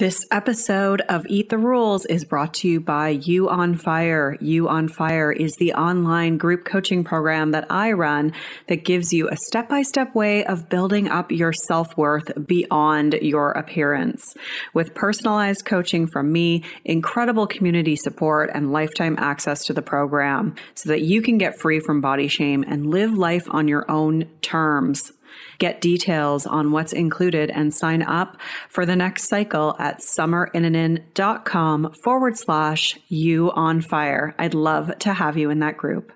This episode of Eat the Rules is brought to you by You on Fire. You on Fire is the online group coaching program that I run that gives you a step-by-step way of building up your self-worth beyond your appearance. With personalized coaching from me, incredible community support, and lifetime access to the program so that you can get free from body shame and live life on your own terms. Get details on what's included and sign up for the next cycle at summerinnanen.com/YouOnFire. I'd love to have you in that group.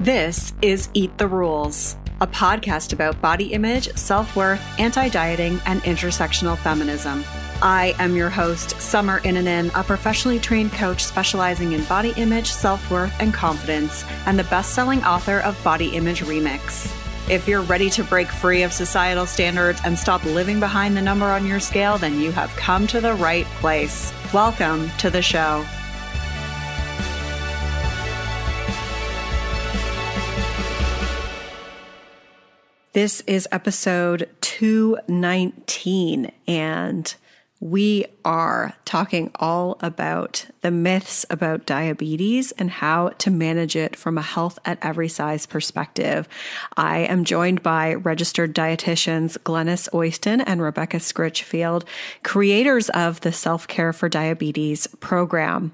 This is Eat the Rules, a podcast about body image, self-worth, anti-dieting, and intersectional feminism. I am your host, Summer Innanen, a professionally trained coach specializing in body image, self-worth, and confidence, and the best-selling author of Body Image Remix. If you're ready to break free of societal standards and stop living behind the number on your scale, then you have come to the right place. Welcome to the show. This is episode 219, and we are talking all about the myths about diabetes and how to manage it from a health at every size perspective. I am joined by registered dietitians Glenys Oyston and Rebecca Scritchfield, creators of the Self Care for Diabetes program.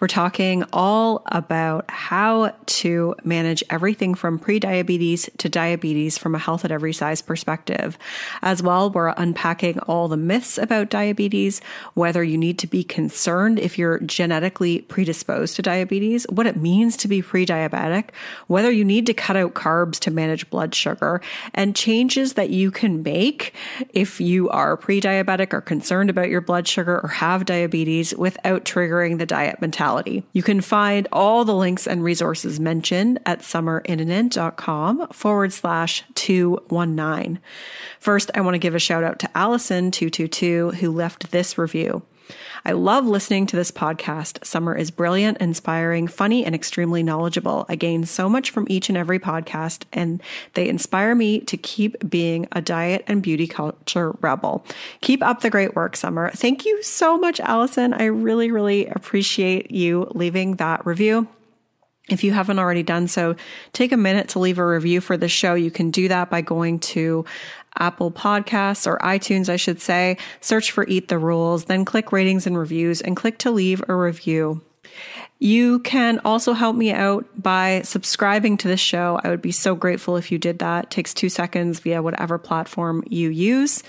We're talking all about how to manage everything from pre-diabetes to diabetes from a health at every size perspective. As well, we're unpacking all the myths about diabetes, whether you need to be concerned if you're genetically predisposed to diabetes, what it means to be pre-diabetic, whether you need to cut out carbs to manage blood sugar, and changes that you can make if you are pre-diabetic or concerned about your blood sugar or have diabetes without triggering the diet mentality. You can find all the links and resources mentioned at summerinnanen.com/219. First, I want to give a shout out to Allison222, who left this review. I love listening to this podcast. Summer is brilliant, inspiring, funny, and extremely knowledgeable. I gain so much from each and every podcast, and they inspire me to keep being a diet and beauty culture rebel. Keep up the great work, Summer. Thank you so much, Allison. I really, really appreciate you leaving that review. If you haven't already done so, take a minute to leave a review for the show. You can do that by going to Apple Podcasts or iTunes, I should say, search for Eat the Rules, then click ratings and reviews and click to leave a review. You can also help me out by subscribing to this show. I would be so grateful if you did that. It takes 2 seconds via whatever platform you use.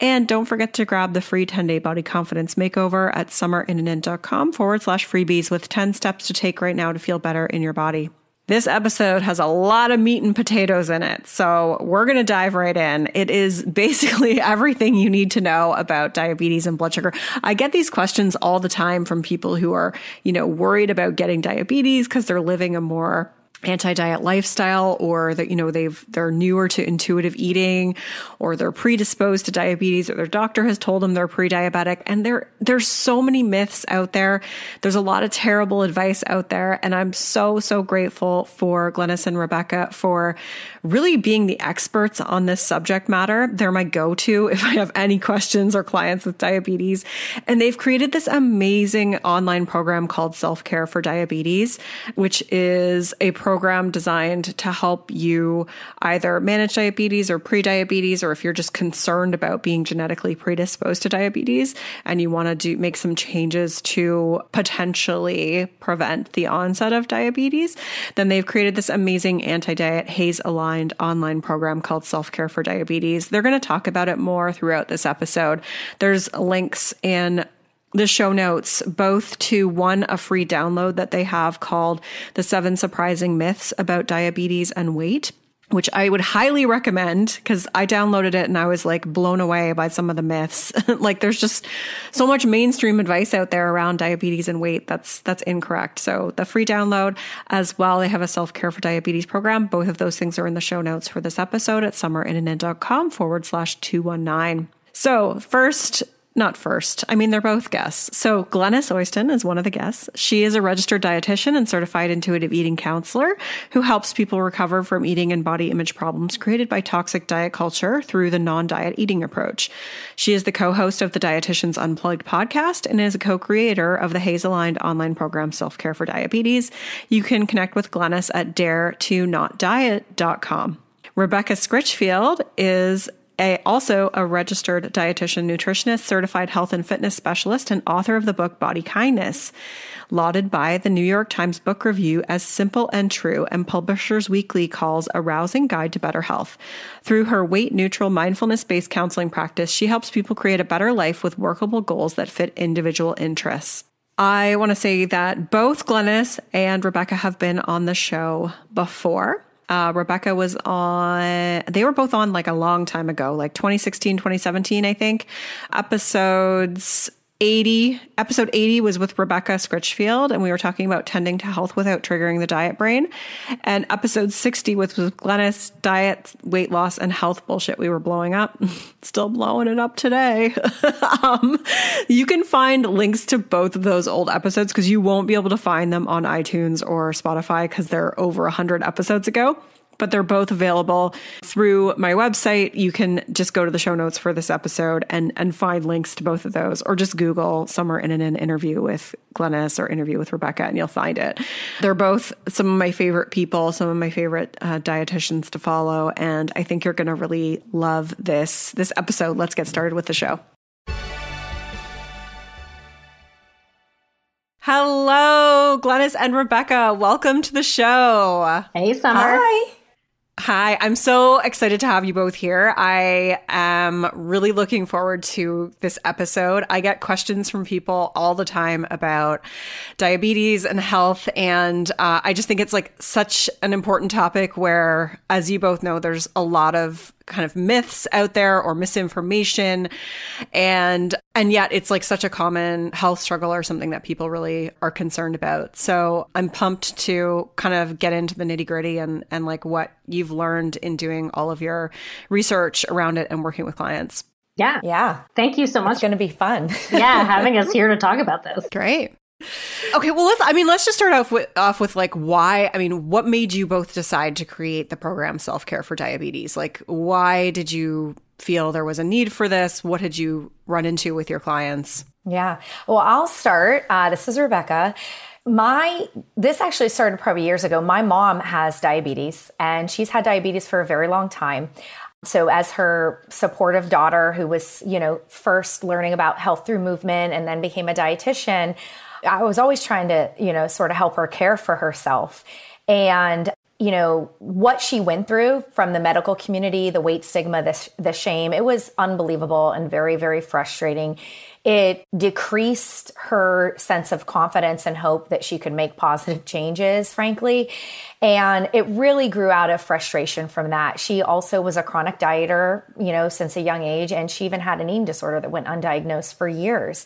And don't forget to grab the free 10-day body confidence makeover at summerinnanen.com/freebies with 10 steps to take right now to feel better in your body. This episode has a lot of meat and potatoes in it, so we're going to dive right in. It is basically everything you need to know about diabetes and blood sugar. I get these questions all the time from people who are, worried about getting diabetes because they're living a more anti-diet lifestyle, or that, they're newer to intuitive eating, or they're predisposed to diabetes, or their doctor has told them they're pre-diabetic. And there's so many myths out there. There's a lot of terrible advice out there. And I'm so, so grateful for Glenys and Rebecca for really being the experts on this subject matter. They're my go-to if I have any questions or clients with diabetes. And they've created this amazing online program called Self Care for Diabetes, which is a program designed to help you either manage diabetes or pre-diabetes, or if you're just concerned about being genetically predisposed to diabetes and you want to make some changes to potentially prevent the onset of diabetes, then they've created this amazing anti-diet Haze Aligned online program called Self Care for Diabetes. They're going to talk about it more throughout this episode. There's links in the show notes, both to one, a free download that they have called The 7 Surprising Myths About Diabetes and Weight, which I would highly recommend because I downloaded it and I was like blown away by some of the myths. Like there's just so much mainstream advice out there around diabetes and weight that's incorrect. So the free download, as well, they have a Self-Care for Diabetes program. Both of those things are in the show notes for this episode at summerinnanen.com/219. So first, not first. I mean, they're both guests. So Glenys Oyston is one of the guests. She is a registered dietitian and certified intuitive eating counselor who helps people recover from eating and body image problems created by toxic diet culture through the non-diet eating approach. She is the co-host of the Dietitians Unplugged podcast and is a co-creator of the Haze Aligned online program, Self Care for Diabetes. You can connect with Glenys at daretonietdiet.com. Rebecca Scritchfield is also a registered dietitian, nutritionist, certified health and fitness specialist, and author of the book Body Kindness, lauded by the New York Times Book Review as simple and true, and Publishers Weekly calls a rousing guide to better health. Through her weight-neutral, mindfulness-based counseling practice, she helps people create a better life with workable goals that fit individual interests. I want to say that both Glenys and Rebecca have been on the show before. Rebecca was on, they were both on like a long time ago, like 2016, 2017, I think. Episode 80 was with Rebecca Scritchfield, and we were talking about tending to health without triggering the diet brain. And episode 60 was with Glenys, diet, weight loss, and health bullshit. We were blowing up, still blowing it up today. You can find links to both of those old episodes because you won't be able to find them on iTunes or Spotify because they're over 100 episodes ago. But they're both available through my website. You can just go to the show notes for this episode and find links to both of those, or just Google Summer Innanen interview with Glenys or interview with Rebecca and you'll find it. They're both some of my favorite people, some of my favorite dietitians to follow. And I think you're going to really love this episode. Let's get started with the show. Hello, Glenys and Rebecca. Welcome to the show. Hey, Summer. Hi. Hi, I'm so excited to have you both here. I am really looking forward to this episode. I get questions from people all the time about diabetes and health, and I just think it's like such an important topic where, as you both know, there's a lot of kind of myths out there or misinformation, and yet it's like such a common health struggle or something that people really are concerned about. So I'm pumped to kind of get into the nitty-gritty and like what you've learned in doing all of your research around it and working with clients. Yeah. Yeah. Thank you so much. It's going to be fun. Yeah. Having us here to talk about this. Great. Okay. Well, let's just start off with like why, what made you both decide to create the program Self Care for Diabetes? Like, why did you feel there was a need for this? What had you run into with your clients? Yeah. Well, I'll start. This is Rebecca. This actually started probably years ago. My mom has diabetes, and she's had diabetes for a very long time. So as her supportive daughter who was, first learning about health through movement and then became a dietitian, I was always trying to, sort of help her care for herself. And what she went through from the medical community, the weight stigma, the shame, it was unbelievable and very, very frustrating. It decreased her sense of confidence and hope that she could make positive changes, frankly. And it really grew out of frustration from that. She also was a chronic dieter, since a young age, and she even had an eating disorder that went undiagnosed for years.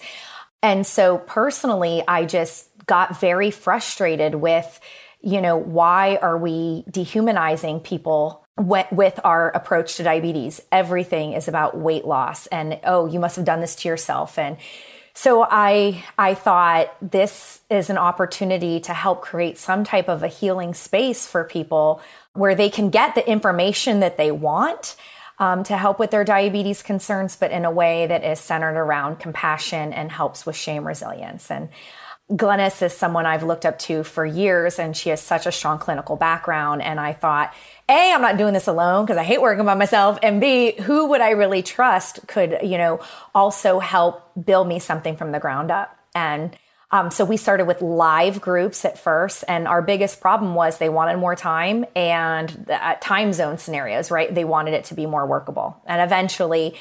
And so personally, I just got very frustrated with why are we dehumanizing people with our approach to diabetes? Everything is about weight loss and, oh, you must have done this to yourself. And so I thought this is an opportunity to help create some type of a healing space for people where they can get the information that they want to help with their diabetes concerns, but in a way that is centered around compassion and helps with shame resilience. And Glenys is someone I've looked up to for years, and she has such a strong clinical background. And I thought, A, I'm not doing this alone because I hate working by myself. And B, who would I really trust could, also help build me something from the ground up. And so we started with live groups at first. And our biggest problem was they wanted more time and time zone scenarios, right? They wanted it to be more workable. And eventually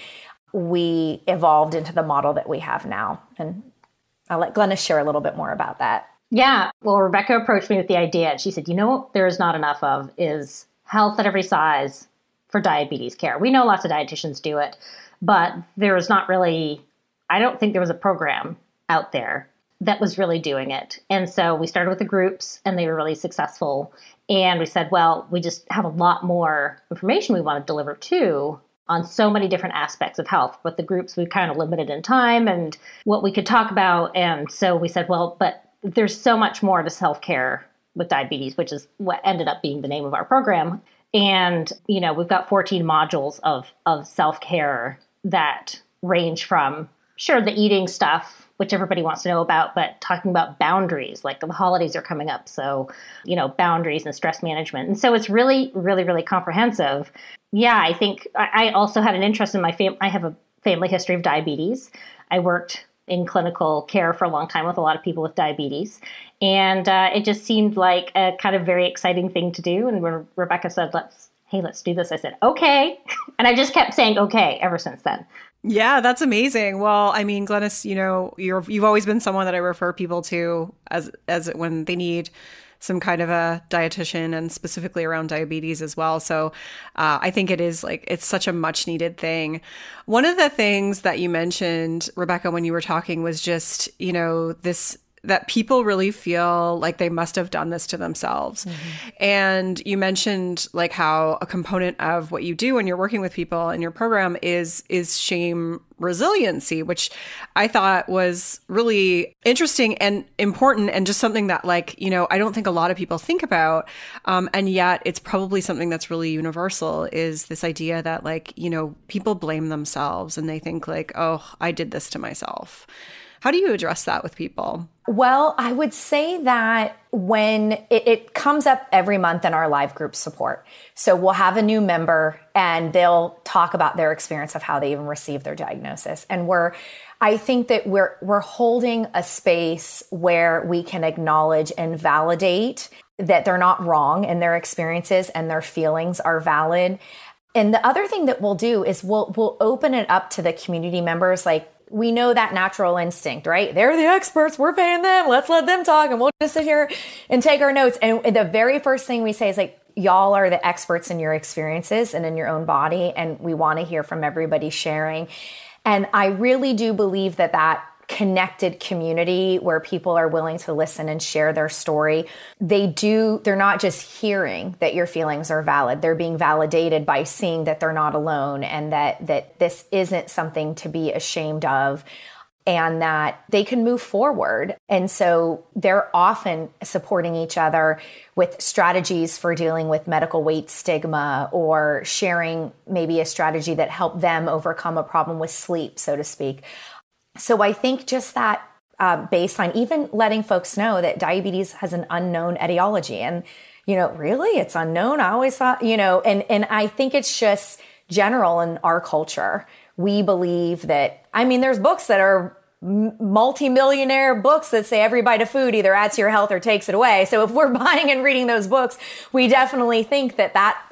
we evolved into the model that we have now. And I'll let Glenys share a little bit more about that. Yeah. Well, Rebecca approached me with the idea. She said, what there is not enough of is health at every size for diabetes care. We know lots of dietitians do it, but there is not really, I don't think there was a program out there that was really doing it. And so we started with the groups, and they were really successful. And we said, well, we just have a lot more information we want to deliver to on so many different aspects of health, but the groups we kind of limited in time and what we could talk about. And so we said, well, but there's so much more to self-care with diabetes, which is what ended up being the name of our program. And, you know, we've got 14 modules of self-care that range from, sure, the eating stuff, which everybody wants to know about, but talking about boundaries, like the holidays are coming up. So, you know, boundaries and stress management. And so it's really, really, really comprehensive. Yeah, I think I also had an interest in my family. I have a family history of diabetes. I worked in clinical care for a long time with a lot of people with diabetes. And it just seemed like a kind of very exciting thing to do. And when Rebecca said, let's do this, I said, okay. And I just kept saying, okay, ever since then. Yeah, that's amazing. Well, I mean, Glenys, you know, you've always been someone that I refer people to as when they need some kind of a dietitian, and specifically around diabetes as well. So I think it is like, it's such a much needed thing. One of the things that you mentioned, Rebecca, when you were talking was just, you know, this, that people really feel like they must have done this to themselves. Mm-hmm. And you mentioned like how a component of what you do when you're working with people in your program is shame resiliency, which I thought was really interesting and important and just something that, like, you know, I don't think a lot of people think about. And yet it's probably something that's really universal, is this idea that, like, you know, people blame themselves and they think like, oh, I did this to myself. How do you address that with people? Well, I would say that when it comes up every month in our live group support. So we'll have a new member and they'll talk about their experience of how they even received their diagnosis. And I think that we're holding a space where we can acknowledge and validate that they're not wrong and their experiences and their feelings are valid. And the other thing that we'll do is we'll open it up to the community members. Like, we know that natural instinct, right? They're the experts. We're paying them. Let's let them talk. And we'll just sit here and take our notes. And the very first thing we say is like, y'all are the experts in your experiences and in your own body. And we want to hear from everybody sharing. And I really do believe that that connected community where people are willing to listen and share their story, they're not just hearing that your feelings are valid. They're being validated by seeing that they're not alone and that this isn't something to be ashamed of and that they can move forward. And so they're often supporting each other with strategies for dealing with medical weight stigma or sharing maybe a strategy that helped them overcome a problem with sleep, so to speak. So I think just that baseline, even letting folks know that diabetes has an unknown etiology and, you know, really it's unknown. I always thought, you know, and I think it's just general in our culture. We believe that, I mean, there's books that are multimillionaire books that say every bite of food either adds to your health or takes it away. So if we're buying and reading those books, we definitely think that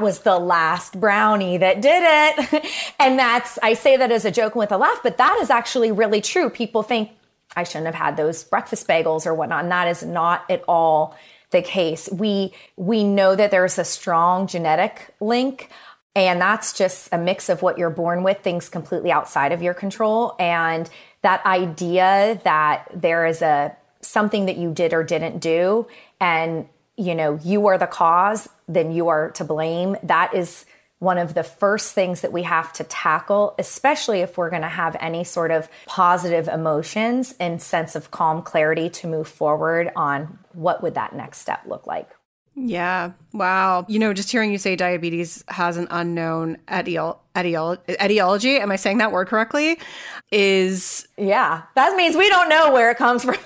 was the last brownie that did it. And I say that as a joke and with a laugh, but that is actually really true. People think I shouldn't have had those breakfast bagels or whatnot. And that is not at all the case. We know that there's a strong genetic link, and that's just a mix of what you're born with, things completely outside of your control. And that idea that there is something that you did or didn't do, and you know, you are the cause, then you are to blame. That is one of the first things that we have to tackle, especially if we're going to have any sort of positive emotions and sense of calm clarity to move forward on what would that next step look like. Yeah. Wow. You know, just hearing you say diabetes has an unknown etiology, am I saying that word correctly? Yeah, that means we don't know where it comes from.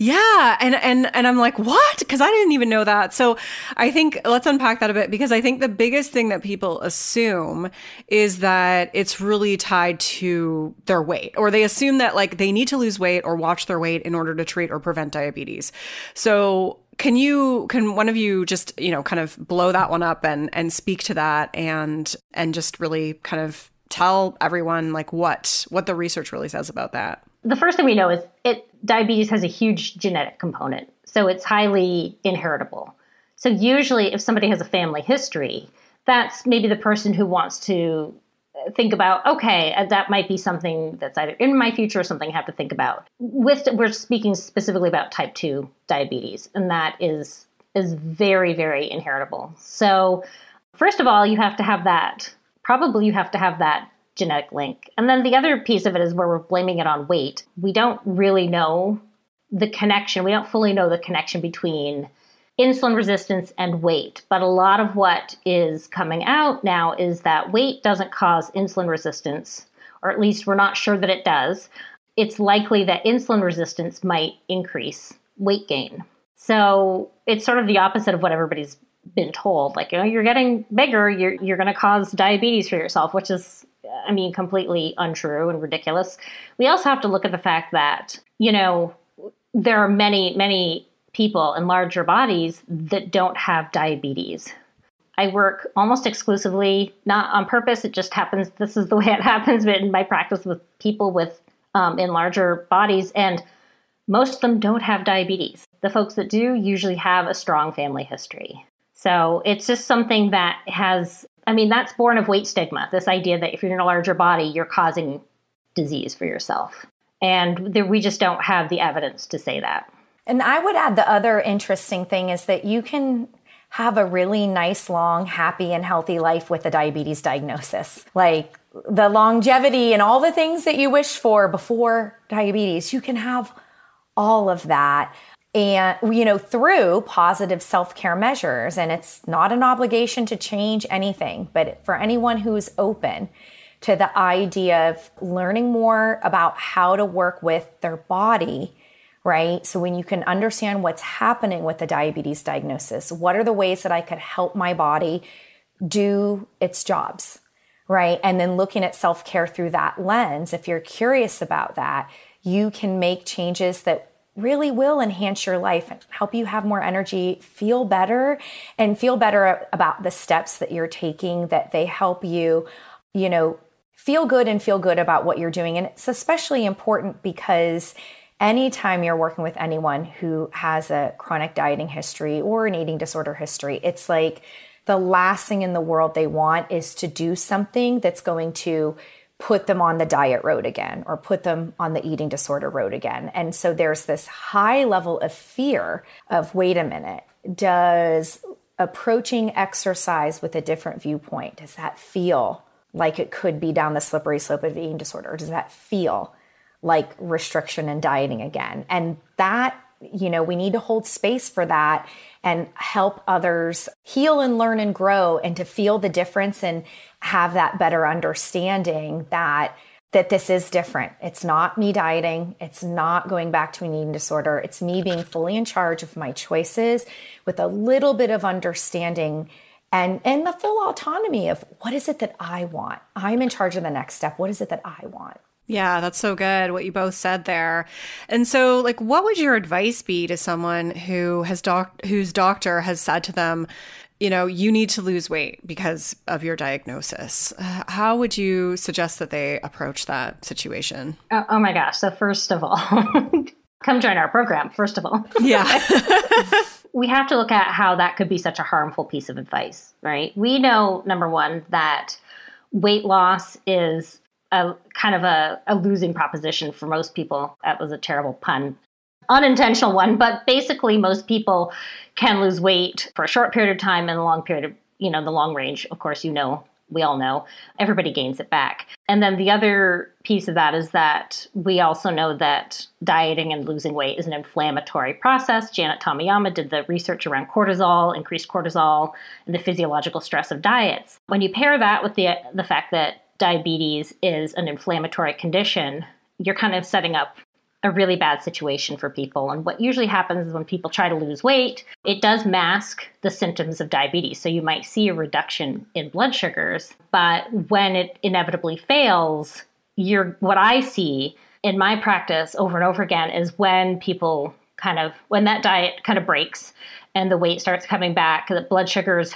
Yeah. And I'm like, what? Because I didn't even know that. So I think let's unpack that a bit, because I think the biggest thing that people assume is that it's really tied to their weight, or they assume that like they need to lose weight or watch their weight in order to treat or prevent diabetes. So can one of you just, you know, kind of blow that one up and speak to that and just really kind of tell everyone like what the research really says about that? The first thing we know is diabetes has a huge genetic component. So it's highly inheritable. So usually if somebody has a family history, that's maybe the person who wants to think about, okay, that might be something that's either in my future or something I have to think about. We're speaking specifically about type 2 diabetes, and that is very, very inheritable. So first of all, you have to have that probably you have to have that genetic link. And then the other piece of it is where we're blaming it on weight. We don't really know the connection. We don't fully know the connection between insulin resistance and weight. But a lot of what is coming out now is that weight doesn't cause insulin resistance, or at least we're not sure that it does. It's likely that insulin resistance might increase weight gain. So it's sort of the opposite of what everybody's been told. Like, you know, you're getting bigger, you're going to cause diabetes for yourself, which is, I mean, completely untrue and ridiculous. We also have to look at the fact that, you know, there are many, many people in larger bodies that don't have diabetes. I work almost exclusively, not on purpose, it just happens, this is the way it happens, but in my practice with people with in larger bodies, and most of them don't have diabetes. The folks that do usually have a strong family history. So it's just something that has, I mean, that's born of weight stigma, this idea that if you're in a larger body, you're causing disease for yourself. And we just don't have the evidence to say that. And I would add the other interesting thing is that you can have a really nice, long, happy, and healthy life with a diabetes diagnosis. Like the longevity and all the things that you wish for before diabetes, you can have all of that. And, you know, through positive self-care measures. And it's not an obligation to change anything, but for anyone who's open to the idea of learning more about how to work with their body, right? So when you can understand what's happening with the diabetes diagnosis, what are the ways that I could help my body do its jobs, right? And then looking at self-care through that lens, if you're curious about that, you can make changes that really will enhance your life and help you have more energy, feel better, and feel better about the steps that you're taking, that they help you, you know, feel good about what you're doing. And it's especially important because anytime you're working with anyone who has a chronic dieting history or an eating disorder history, it's like the last thing in the world they want is to do something that's going to put them on the diet road again or put them on the eating disorder road again. And so there's this high level of fear of, wait a minute, does approaching exercise with a different viewpoint, does that feel like it could be down the slippery slope of eating disorder? Or does that feel like restriction and dieting again? And that, you know, we need to hold space for that and help others heal and learn and grow and to feel the difference and have that better understanding that this is different. It's not me dieting. It's not going back to an eating disorder. It's me being fully in charge of my choices with a little bit of understanding and the full autonomy of what is it that I want? I'm in charge of the next step. What is it that I want? Yeah, that's so good, what you both said there. And so, like, what would your advice be to someone who has whose doctor has said to them, you know, you need to lose weight because of your diagnosis? How would you suggest that they approach that situation? Oh my gosh. So first of all, come join our program, first of all. Yeah. We have to look at how that could be such a harmful piece of advice, right? We know, number one, that weight loss is a kind of a losing proposition for most people. That was a terrible pun, unintentional one, but basically most people can lose weight for a short period of time and a long period of, you know, the long range. Of course, you know, we all know everybody gains it back. And then the other piece of that is that we also know that dieting and losing weight is an inflammatory process. Janet Tomiyama did the research around cortisol, increased cortisol, and the physiological stress of diets. When you pair that with the fact that diabetes is an inflammatory condition, you're kind of setting up a really bad situation for people. And what usually happens is when people try to lose weight, it does mask the symptoms of diabetes. So you might see a reduction in blood sugars, but when it inevitably fails, what I see in my practice over and over again is when people when that diet kind of breaks and the weight starts coming back, the blood sugars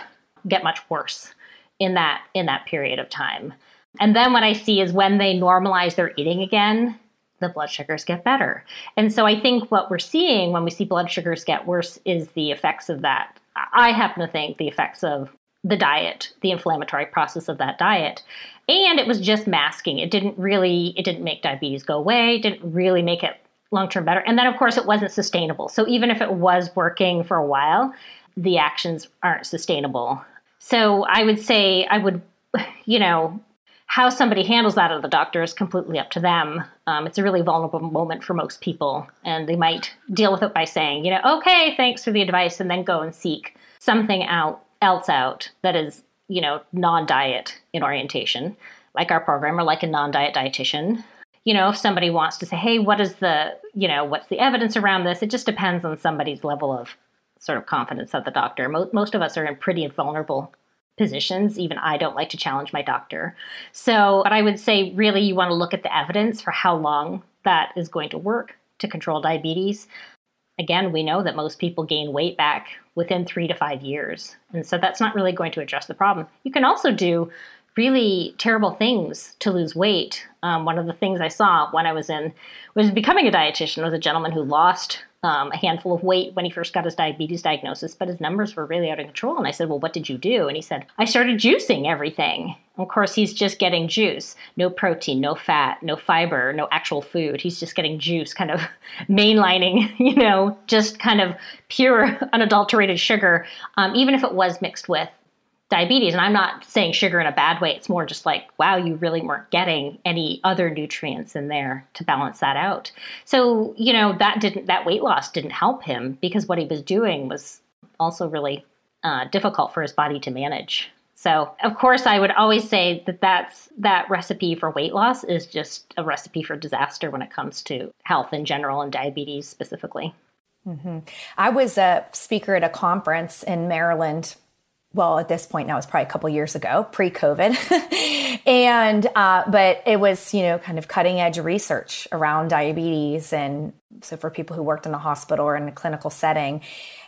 get much worse in that period of time. And then what I see is when they normalize their eating again, the blood sugars get better. And so I think what we're seeing when we see blood sugars get worse is the effects of that. I happen to think the effects of the diet, the inflammatory process of that diet. And it was just masking. It didn't make diabetes go away. It didn't really make it long-term better. And then, of course, it wasn't sustainable. So even if it was working for a while, the actions aren't sustainable. So I would say I would you know, how somebody handles that at the doctor is completely up to them. It's a really vulnerable moment for most people, and they might deal with it by saying, you know, okay, thanks for the advice, and then go and seek something else out that is, you know, non-diet in orientation, like our program, or like a non-diet dietitian. You know, if somebody wants to say, hey, what is the, you know, what's the evidence around this? It just depends on somebody's level of sort of confidence at the doctor. Most of us are in pretty vulnerable positions. Even I don't like to challenge my doctor. So, but I would say really you want to look at the evidence for how long that is going to work to control diabetes. Again, we know that most people gain weight back within 3 to 5 years. And so that's not really going to address the problem. You can also do really terrible things to lose weight. One of the things I saw when I was becoming a dietitian was a gentleman who lost a handful of weight when he first got his diabetes diagnosis, but his numbers were really out of control. And I said, well, what did you do? And he said, I started juicing everything. And of course, he's just getting juice, no protein, no fat, no fiber, no actual food. He's just getting juice, kind of mainlining, you know, just kind of pure unadulterated sugar, even if it was mixed with diabetes. And I'm not saying sugar in a bad way. It's more just like, wow, you really weren't getting any other nutrients in there to balance that out. So, you know, that weight loss didn't help him, because what he was doing was also really difficult for his body to manage. So of course I would always say that recipe for weight loss is just a recipe for disaster when it comes to health in general and diabetes specifically. Mm-hmm. I was a speaker at a conference in Maryland. Well, at this point now, it's probably a couple years ago, pre-COVID. But it was, you know, kind of cutting edge research around diabetes. And so for people who worked in the hospital or in a clinical setting.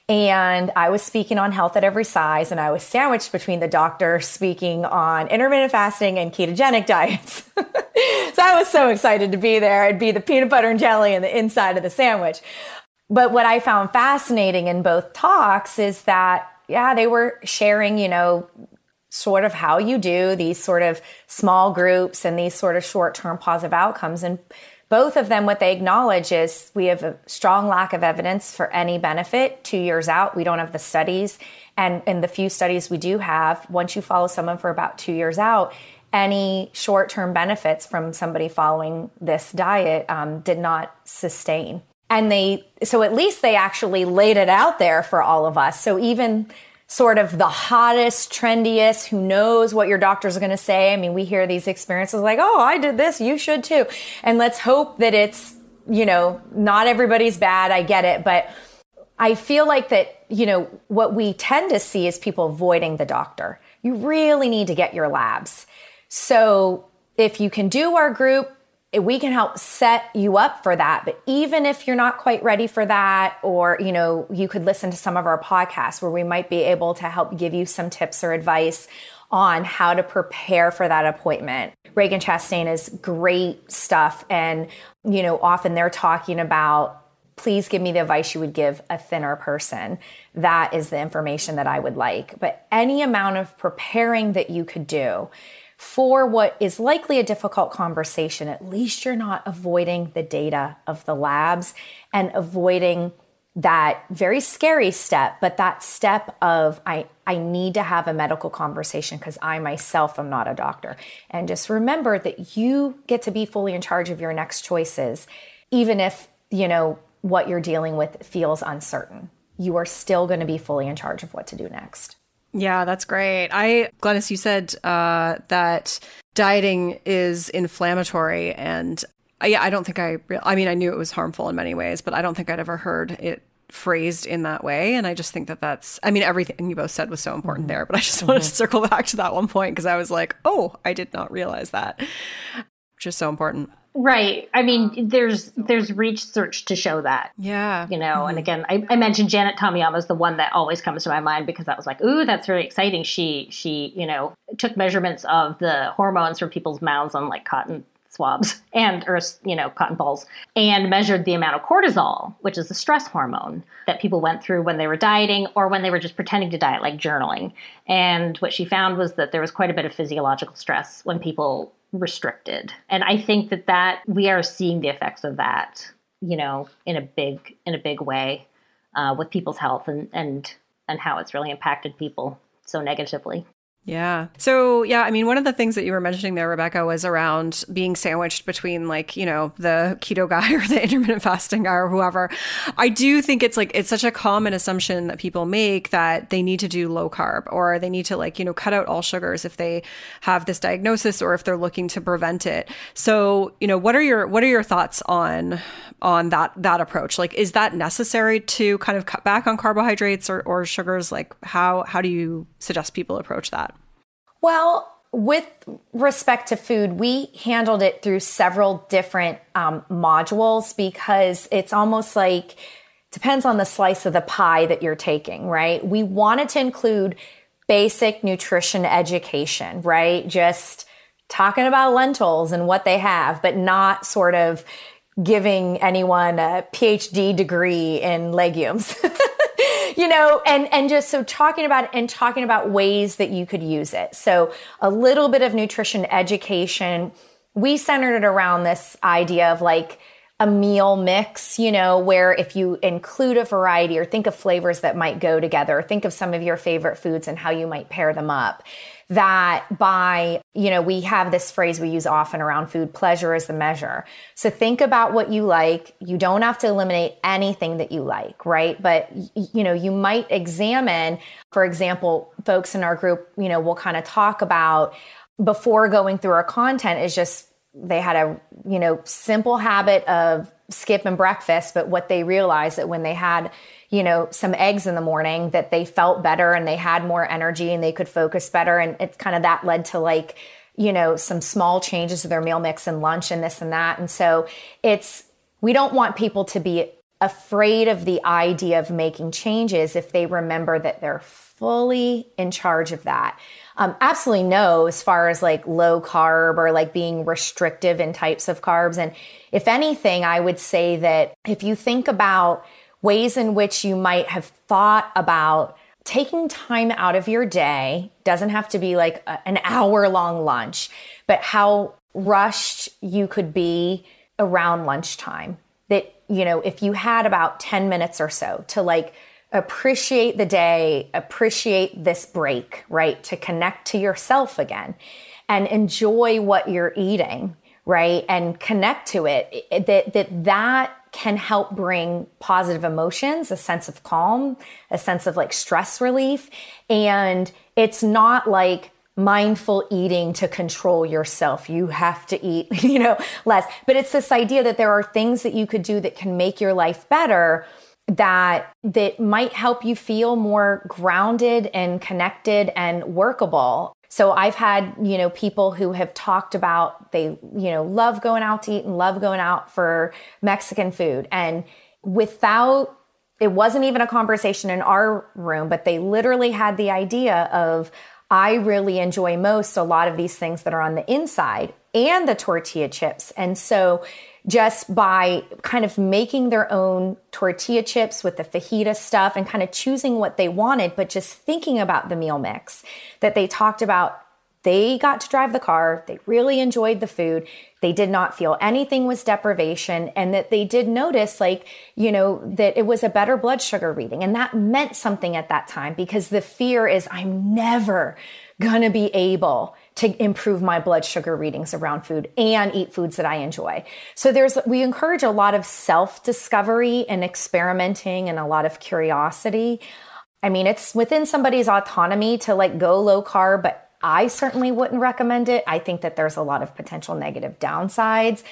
And I was speaking on health at every size. And I was sandwiched between the doctor speaking on intermittent fasting and ketogenic diets. So I was so excited to be there. It'd be the peanut butter and jelly and the inside of the sandwich. But what I found fascinating in both talks is that, yeah, they were sharing, you know, sort of how you do these sort of small groups and these sort of short-term positive outcomes. And both of them, what they acknowledge is we have a strong lack of evidence for any benefit 2 years out. We don't have the studies. And in the few studies we do have, once you follow someone for about 2 years out, any short-term benefits from somebody following this diet did not sustain. And so at least they actually laid it out there for all of us. So even sort of the hottest, trendiest, who knows what your doctors are going to say. I mean, we hear these experiences like, oh, I did this, you should too. And let's hope that it's, you know, not everybody's bad. I get it. But I feel like that, you know, what we tend to see is people avoiding the doctor. You really need to get your labs. So if you can do our group, we can help set you up for that. But even if you're not quite ready for that, or, you know, you could listen to some of our podcasts where we might be able to help give you some tips or advice on how to prepare for that appointment. Reagan Chastain is great stuff. And, you know, often they're talking about, please give me the advice you would give a thinner person. That is the information that I would like. But any amount of preparing that you could do for what is likely a difficult conversation, at least you're not avoiding the data of the labs and avoiding that very scary step, but that step of, I need to have a medical conversation because I myself am not a doctor. And just remember that you get to be fully in charge of your next choices, even if, you know, what you're dealing with feels uncertain. You are still going to be fully in charge of what to do next. Yeah, that's great. Glenys, you said that dieting is inflammatory, and I don't think I knew it was harmful in many ways, but I don't think I'd ever heard it phrased in that way. And I just think that's, I mean, everything you both said was so important there, but I just wanted to circle back to that one point because I was like, oh, I did not realize that, which is so important. Right. I mean, there's research to show that. Yeah. You know, and again, I mentioned Janet Tomiyama is the one that always comes to my mind because I was like, ooh, that's really exciting. She, you know, took measurements of the hormones from people's mouths on like cotton swabs or cotton balls, and measured the amount of cortisol, which is the stress hormone that people went through when they were dieting or when they were just pretending to diet, like journaling. And what she found was that there was quite a bit of physiological stress when people restricted. And I think that we are seeing the effects of that, you know, in a big way with people's health and how it's really impacted people so negatively. Yeah. So, yeah, I mean, one of the things that you were mentioning there, Rebecca, was around being sandwiched between, like, you know, the keto guy or the intermittent fasting guy or whoever. I do think it's like, it's such a common assumption that people make that they need to do low carb or they need to, like, you know, cut out all sugars if they have this diagnosis or if they're looking to prevent it. So, you know, what are your thoughts on that approach? Like, is that necessary to kind of cut back on carbohydrates or sugars? Like, how do you suggest people approach that? Well, with respect to food, we handled it through several different modules because it's almost like depends on the slice of the pie that you're taking, right? We wanted to include basic nutrition education, right? Just talking about lentils and what they have, but not sort of giving anyone a PhD degree in legumes. You know, and just so talking about it and talking about ways that you could use it. So a little bit of nutrition education. We centered it around this idea of like a meal mix, you know, where if you include a variety or think of flavors that might go together, or think of some of your favorite foods and how you might pair them up. That by, you know, we have this phrase we use often around food, pleasure is the measure. So think about what you like. You don't have to eliminate anything that you like, right? But, you know, you might examine, for example, folks in our group, you know, we'll kind of talk about before going through our content is just they had a, you know, simple habit of skipping breakfast, but what they realized that when they had, you know, some eggs in the morning that they felt better and they had more energy and they could focus better. And it's kind of that led to like, you know, some small changes to their meal mix and lunch and this and that. And so it's, we don't want people to be afraid of the idea of making changes if they remember that they're fully in charge of that. Absolutely no, as far as like low carb or like being restrictive in types of carbs. And if anything, I would say that if you think about ways in which you might have thought about taking time out of your day, doesn't have to be like an hour long lunch, but how rushed you could be around lunchtime. That, you know, if you had about 10 minutes or so to like appreciate the day, appreciate this break, right? To connect to yourself again and enjoy what you're eating, right? And connect to it, that can help bring positive emotions, a sense of calm, a sense of like stress relief. And it's not like mindful eating to control yourself. You have to eat, you know, less, but it's this idea that there are things that you could do that can make your life better that might help you feel more grounded and connected and workable. So I've had, you know, people who have talked about they, you know, love going out to eat and love going out for Mexican food. And without, it wasn't even a conversation in our room, but they literally had the idea of, I really enjoy most a lot of these things that are on the inside and the tortilla chips. And so just by kind of making their own tortilla chips with the fajita stuff and kind of choosing what they wanted, but just thinking about the meal mix that they talked about, they got to drive the car, they really enjoyed the food, they did not feel anything was deprivation, and that they did notice, like, you know, that it was a better blood sugar reading. And that meant something at that time because the fear is I'm never gonna be able to improve my blood sugar readings around food and eat foods that I enjoy. So we encourage a lot of self-discovery and experimenting and a lot of curiosity. I mean, it's within somebody's autonomy to like go low carb, but I certainly wouldn't recommend it. I think that there's a lot of potential negative downsides.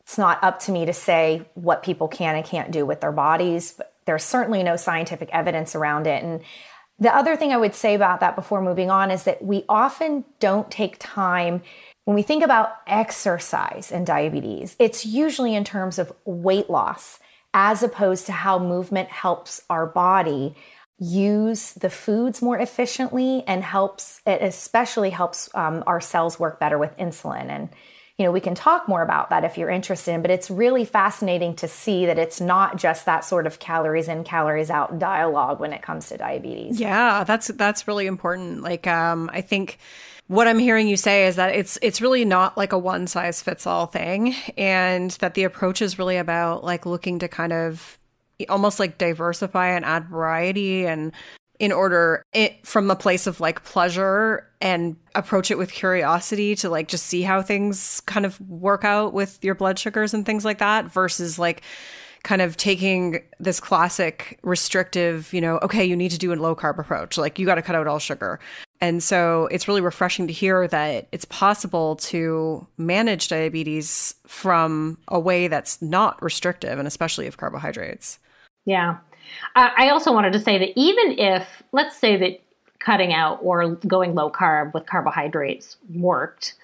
It's not up to me to say what people can and can't do with their bodies, but there's certainly no scientific evidence around it. And the other thing I would say about that before moving on is that we often don't take time when we think about exercise and diabetes. It's usually in terms of weight loss as opposed to how movement helps our body use the foods more efficiently and helps, it especially helps our cells work better with insulin. And, you know, we can talk more about that if you're interested, but it's really fascinating to see that it's not just that sort of calories in, calories out dialogue when it comes to diabetes. Yeah, that's really important. Like, I think what I'm hearing you say is that it's really not like a one size fits all thing, and that the approach is really about like looking to kind of almost like diversify and add variety and in order from a place of like pleasure and approach it with curiosity to like just see how things kind of work out with your blood sugars and things like that, versus like kind of taking this classic restrictive, you know, okay, you need to do a low carb approach, like you got to cut out all sugar. And so it's really refreshing to hear that it's possible to manage diabetes from a way that's not restrictive, and especially of carbohydrates. Yeah. I also wanted to say that even if, let's say that cutting out or going low carb with carbohydrates worked,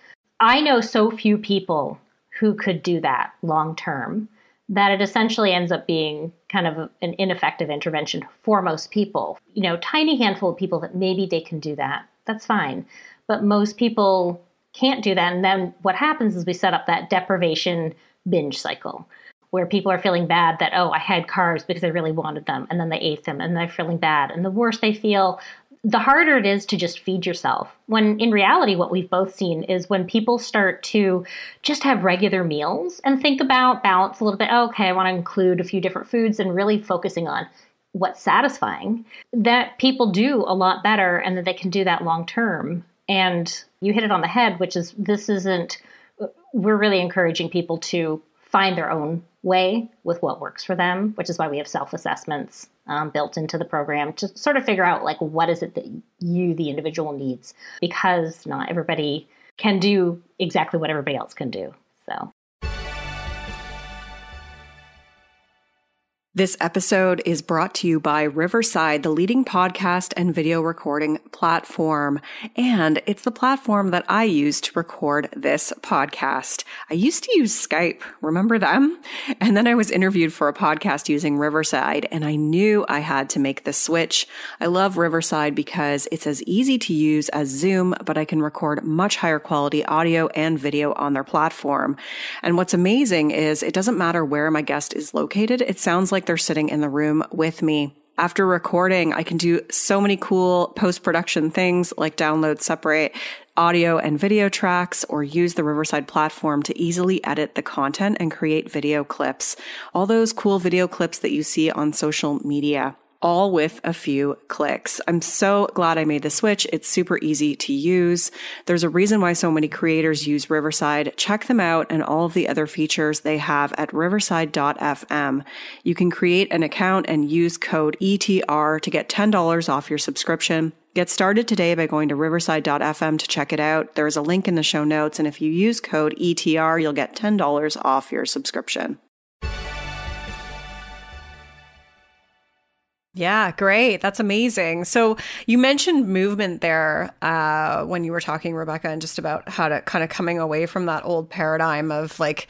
I know so few people who could do that long term that it essentially ends up being kind of an ineffective intervention for most people. You know, tiny handful of people that maybe they can do that, that's fine. But most people can't do that. And then what happens is we set up that deprivation binge cycle, where people are feeling bad that, oh, I had carbs because I really wanted them, and then they ate them, and they're feeling bad. And the worse they feel, the harder it is to just feed yourself. When in reality, what we've both seen is when people start to just have regular meals and think about balance a little bit, oh, okay, I want to include a few different foods, and really focusing on what's satisfying, that people do a lot better, and that they can do that long term. And you hit it on the head, which is we're really encouraging people to find their own way with what works for them, which is why we have self-assessments built into the program to sort of figure out like what is it that you, the individual, needs, because not everybody can do exactly what everybody else can do. So this episode is brought to you by Riverside, the leading podcast and video recording platform. And it's the platform that I use to record this podcast. I used to use Skype, remember them? And then I was interviewed for a podcast using Riverside, and I knew I had to make the switch. I love Riverside because it's as easy to use as Zoom, but I can record much higher quality audio and video on their platform. And what's amazing is it doesn't matter where my guest is located. It sounds like they're sitting in the room with me. After recording, I can do so many cool post-production things like download separate audio and video tracks, or use the Riverside platform to easily edit the content and create video clips. All those cool video clips that you see on social media, all with a few clicks. I'm so glad I made the switch. It's super easy to use. There's a reason why so many creators use Riverside. Check them out and all of the other features they have at riverside.fm. You can create an account and use code ETR to get $10 off your subscription. Get started today by going to riverside.fm to check it out. There is a link in the show notes, and if you use code ETR, you'll get $10 off your subscription. Yeah, great. That's amazing. So you mentioned movement there when you were talking, Rebecca, and just about how to kind of coming away from that old paradigm of like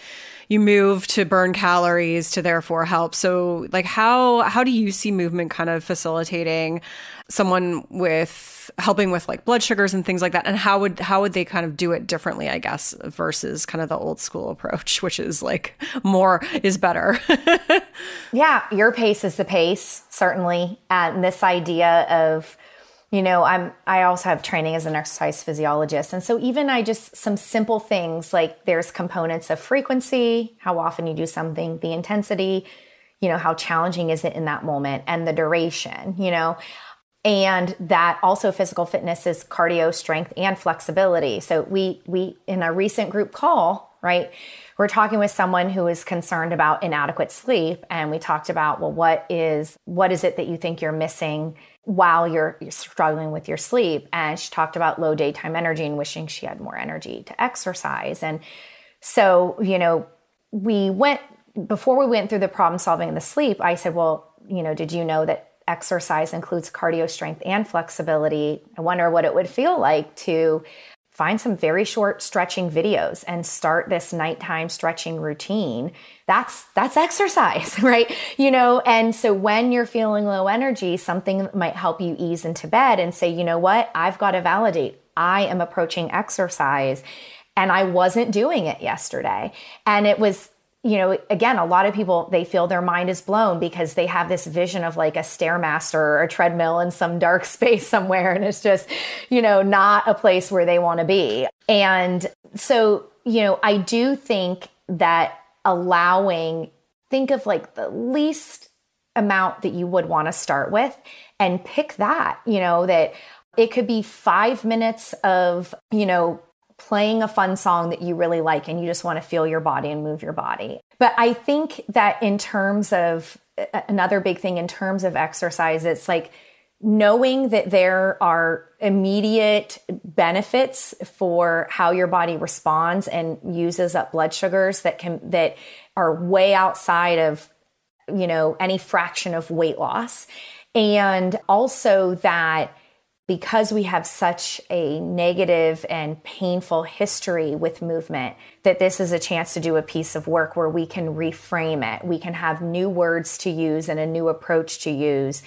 you move to burn calories to therefore help. So like how do you see movement kind of facilitating someone with helping with like blood sugars and things like that? And how would they kind of do it differently, I guess, versus kind of the old school approach, which is like more is better. Yeah, your pace is the pace, certainly. And this idea of, you know, I also have training as an exercise physiologist. And so even some simple things, like there's components of frequency, how often you do something, the intensity, you know, how challenging is it in that moment, and the duration, you know, and that also physical fitness is cardio, strength, and flexibility. So we in a recent group call, right, we're talking with someone who is concerned about inadequate sleep. And we talked about, well, what is it that you think you're missing while you're struggling with your sleep? And she talked about low daytime energy and wishing she had more energy to exercise. And so, you know, before we went through the problem solving and the sleep, I said, well, you know, did you know that exercise includes cardio, strength, and flexibility? I wonder what it would feel like to find some very short stretching videos and start this nighttime stretching routine. That's exercise, right? You know, and so when you're feeling low energy, something might help you ease into bed and say, you know what, I've got to validate. I am approaching exercise and I wasn't doing it yesterday. And it was, you know, again, a lot of people, they feel their mind is blown because they have this vision of like a Stairmaster or a treadmill in some dark space somewhere. And it's just, you know, not a place where they want to be. And so, you know, I do think that think of like the least amount that you would want to start with and pick that, you know, that it could be 5 minutes of, you know, playing a fun song that you really like and you just want to feel your body and move your body. But I think that in terms of another big thing in terms of exercise, it's like knowing that there are immediate benefits for how your body responds and uses up blood sugars that are way outside of, you know, any fraction of weight loss. And also that because we have such a negative and painful history with movement, that this is a chance to do a piece of work where we can reframe it. We can have new words to use and a new approach to use,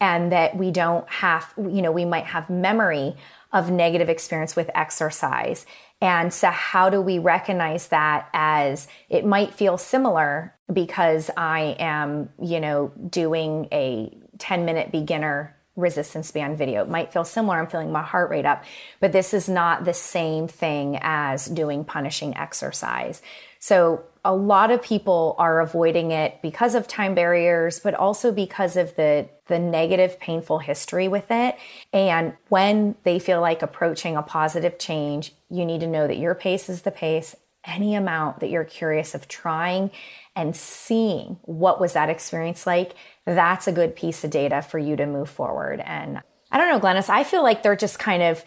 and that we don't have, you know, we might have memory of negative experience with exercise. And so how do we recognize that as it might feel similar because I am, you know, doing a 10-minute beginner resistance band video. It might feel similar. I'm feeling my heart rate up, but this is not the same thing as doing punishing exercise. So a lot of people are avoiding it because of time barriers, but also because of the negative, painful history with it. And when they feel like approaching a positive change, you need to know that your pace is the pace. Any amount that you're curious of trying and seeing what was that experience like, that's a good piece of data for you to move forward. And I don't know, Glenys, I feel like they're just kind of,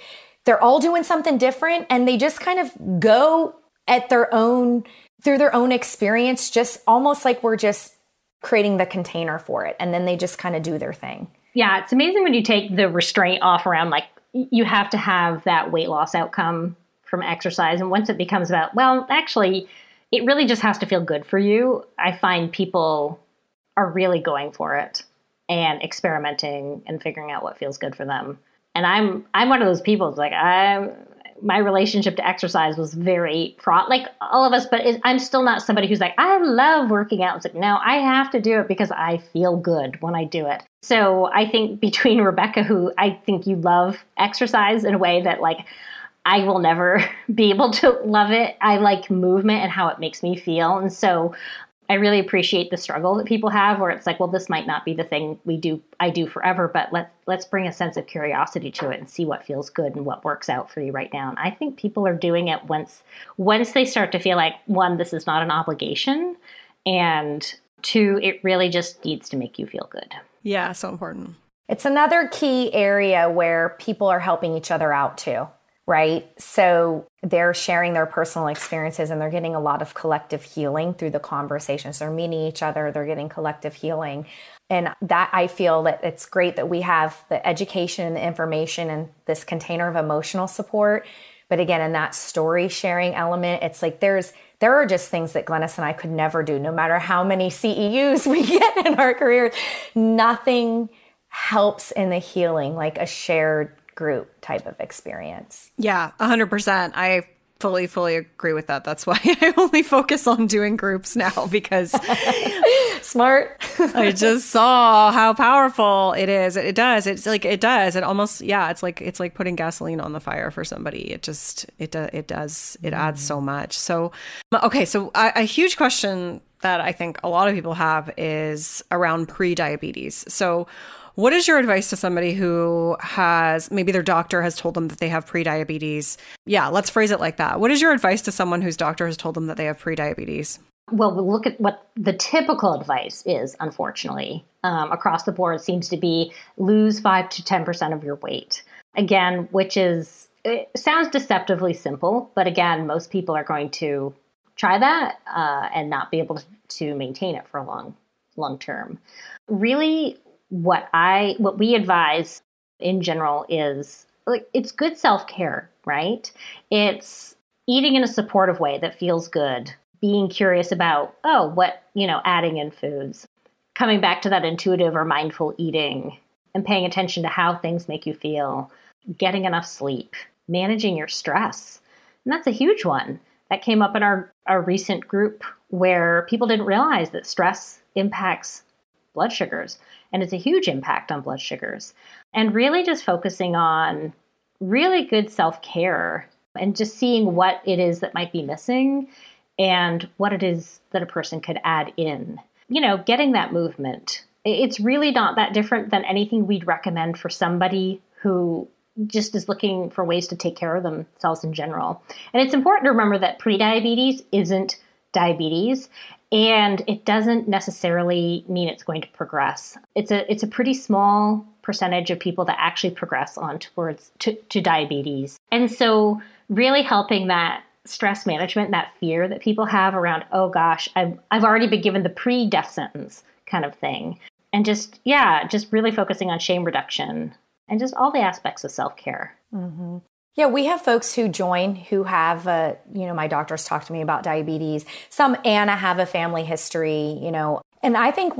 they're all doing something different and they just kind of go at their own, through their own experience, just almost like we're just creating the container for it. And then they just kind of do their thing. Yeah. It's amazing when you take the restraint off around, like you have to have that weight loss outcome from exercise. And once it becomes about, well, actually, it really just has to feel good for you. I find people are really going for it and experimenting and figuring out what feels good for them. And I'm one of those people. It's like, my relationship to exercise was very fraught, like all of us, but I'm still not somebody who's like, I love working out. It's like, no, I have to do it because I feel good when I do it. So I think between Rebecca, who I think you love exercise in a way that like, I will never be able to love it. I like movement and how it makes me feel. And so I really appreciate the struggle that people have where it's like, well, this might not be the thing I do forever, but let's bring a sense of curiosity to it and see what feels good and what works out for you right now. And I think people are doing it once they start to feel like, one, this is not an obligation, and two, it really just needs to make you feel good. Yeah, so important. It's another key area where people are helping each other out too. Right? So they're sharing their personal experiences and they're getting a lot of collective healing through the conversations. They're meeting each other, they're getting collective healing. And that, I feel that it's great that we have the education and the information and this container of emotional support. But again, in that story sharing element, it's like there are just things that Glenys and I could never do, no matter how many CEUs we get in our career. Nothing helps in the healing like a shared group type of experience. Yeah, 100%. I fully agree with that. That's why I only focus on doing groups now because smart. I just saw how powerful it is. It does. It's like, it does. It almost, yeah, it's like putting gasoline on the fire for somebody. It just, it does. It adds so much. So, okay. So a huge question that I think a lot of people have is around pre-diabetes. So what is your advice to somebody who has, maybe their doctor has told them that they have prediabetes? Yeah, let's phrase it like that. What is your advice to someone whose doctor has told them that they have prediabetes? Well, we'll look at what the typical advice is, unfortunately. Across the board seems to be lose 5 to 10% of your weight. Again, which is, it sounds deceptively simple, but again, most people are going to try that and not be able to maintain it for a long term. Really, what we advise in general is like, it's good self-care, right? It's eating in a supportive way that feels good, being curious about, adding in foods, coming back to that intuitive or mindful eating and paying attention to how things make you feel, getting enough sleep, managing your stress. And that's a huge one that came up in our recent group where people didn't realize that stress impacts blood sugars. And it's a huge impact on blood sugars. And really just focusing on really good self-care and just seeing what it is that might be missing and what it is that a person could add in. You know, getting that movement, It's really not that different than anything we'd recommend for somebody who just is looking for ways to take care of themselves in general. And it's important to remember that prediabetes isn't diabetes, and it doesn't necessarily mean it's going to progress. It's a pretty small percentage of people that actually progress on towards diabetes. And so really helping that stress management, that fear that people have around, oh gosh, I've already been given the pre-death sentence kind of thing. And just really focusing on shame reduction and just all the aspects of self-care. Mm-hmm. Yeah, we have folks who join who have, my doctors talk to me about diabetes. Some, and I have a family history, and I think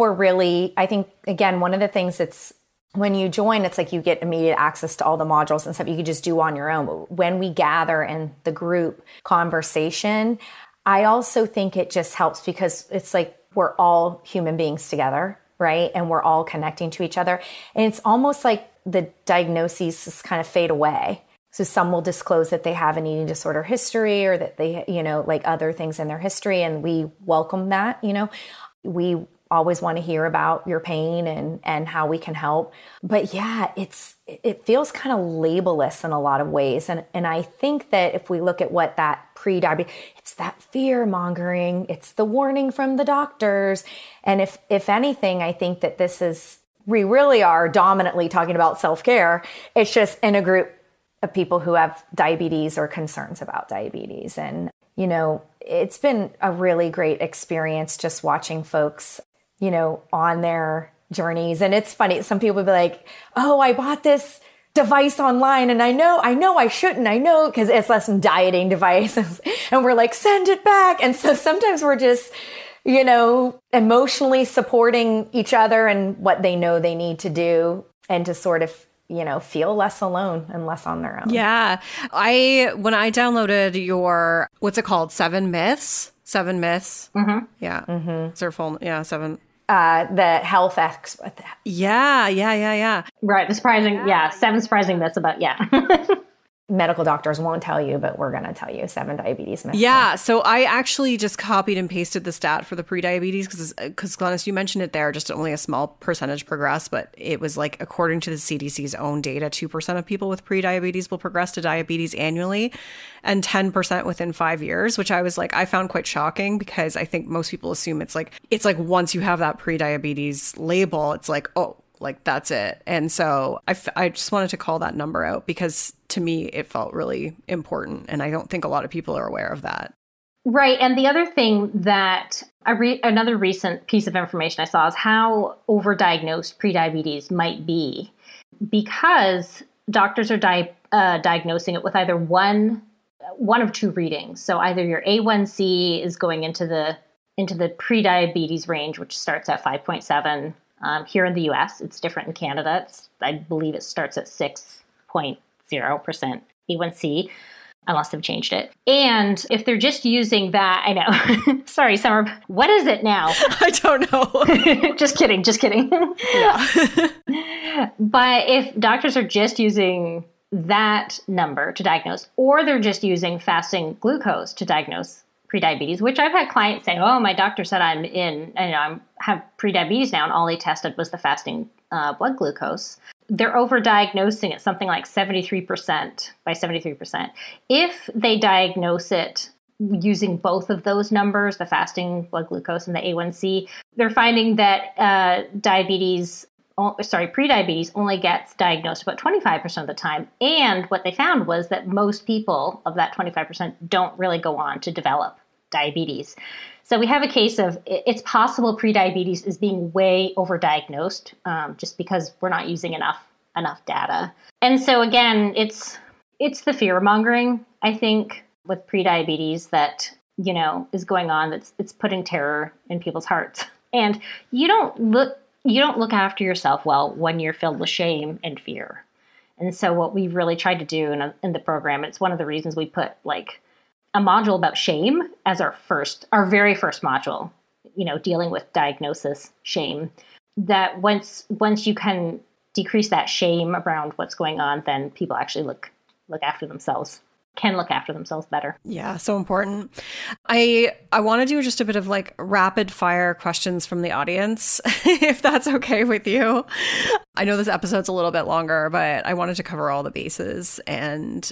again, one of the things that's, when you join, it's like you get immediate access to all the modules and stuff you could just do on your own. But when we gather in the group conversation, I also think it just helps because it's like we're all human beings together, right? And we're all connecting to each other. And it's almost like the diagnoses just kind of fade away. So some will disclose that they have an eating disorder history or that they, like other things in their history. And we welcome that, we always want to hear about your pain and how we can help. But yeah, it feels kind of labelless in a lot of ways. And I think that if we look at what that pre-diabetes, it's that fear mongering, it's the warning from the doctors. And if anything, I think that we really are dominantly talking about self-care. It's just in a group of people who have diabetes or concerns about diabetes. And, it's been a really great experience just watching folks, on their journeys. And it's funny. Some people will be like, oh, I bought this device online and I know I shouldn't. I know, because it's like some dieting device. And we're like, send it back. And so sometimes we're just, emotionally supporting each other and what they know they need to do and to sort of feel less alone and less on their own. Yeah. When I downloaded your, what's it called? Seven myths. Mm-hmm. Yeah. Mm-hmm. It's their full, yeah. Seven. The health expert. Yeah. Right. The surprising. Yeah. Seven surprising myths about, yeah. Medical doctors won't tell you, but we're going to tell you 7 diabetes myths. Yeah. So I actually just copied and pasted the stat for the prediabetes because Glenys, you mentioned it there, just only a small percentage progress, but it was like, according to the CDC's own data, 2% of people with prediabetes will progress to diabetes annually and 10% within 5 years, which I was like, I found quite shocking because I think most people assume it's like once you have that prediabetes label, it's like, oh, like that's it. And so I just wanted to call that number out because to me, it felt really important. And I don't think a lot of people are aware of that. Right. And the other thing that another recent piece of information I saw is how overdiagnosed prediabetes might be because doctors are diagnosing it with either one of 2 readings. So either your A1C is going into the prediabetes range, which starts at 5.7. Here in the U.S., it's different in Canada. I believe it starts at 6.0% A1C, unless they've changed it. And if they're just using that, I know. Sorry, Summer. What is it now? I don't know. Just kidding. Yeah. But if doctors are just using that number to diagnose, or they're just using fasting glucose to diagnose prediabetes, which I've had clients say, oh, my doctor said I have prediabetes now, and all they tested was the fasting blood glucose. They're overdiagnosing it something like 73% by 73%. If they diagnose it using both of those numbers, the fasting blood glucose and the A1C, they're finding that prediabetes only gets diagnosed about 25% of the time. And what they found was that most people of that 25% don't really go on to develop diabetes. So we have a case of it's possible prediabetes is being way overdiagnosed just because we're not using enough data. And so again, it's the fear mongering, I think, with prediabetes that is going on. It's putting terror in people's hearts, and you don't look after yourself well when you're filled with shame and fear. And so what we really tried to do in the program, it's one of the reasons we put like a module about shame as our very first module, dealing with diagnosis, shame, that once you can decrease that shame around what's going on, then people actually look after themselves can look after themselves better. Yeah, so important. I want to do just a bit of like rapid fire questions from the audience, if that's okay with you. I know this episode's a little bit longer, but I wanted to cover all the bases and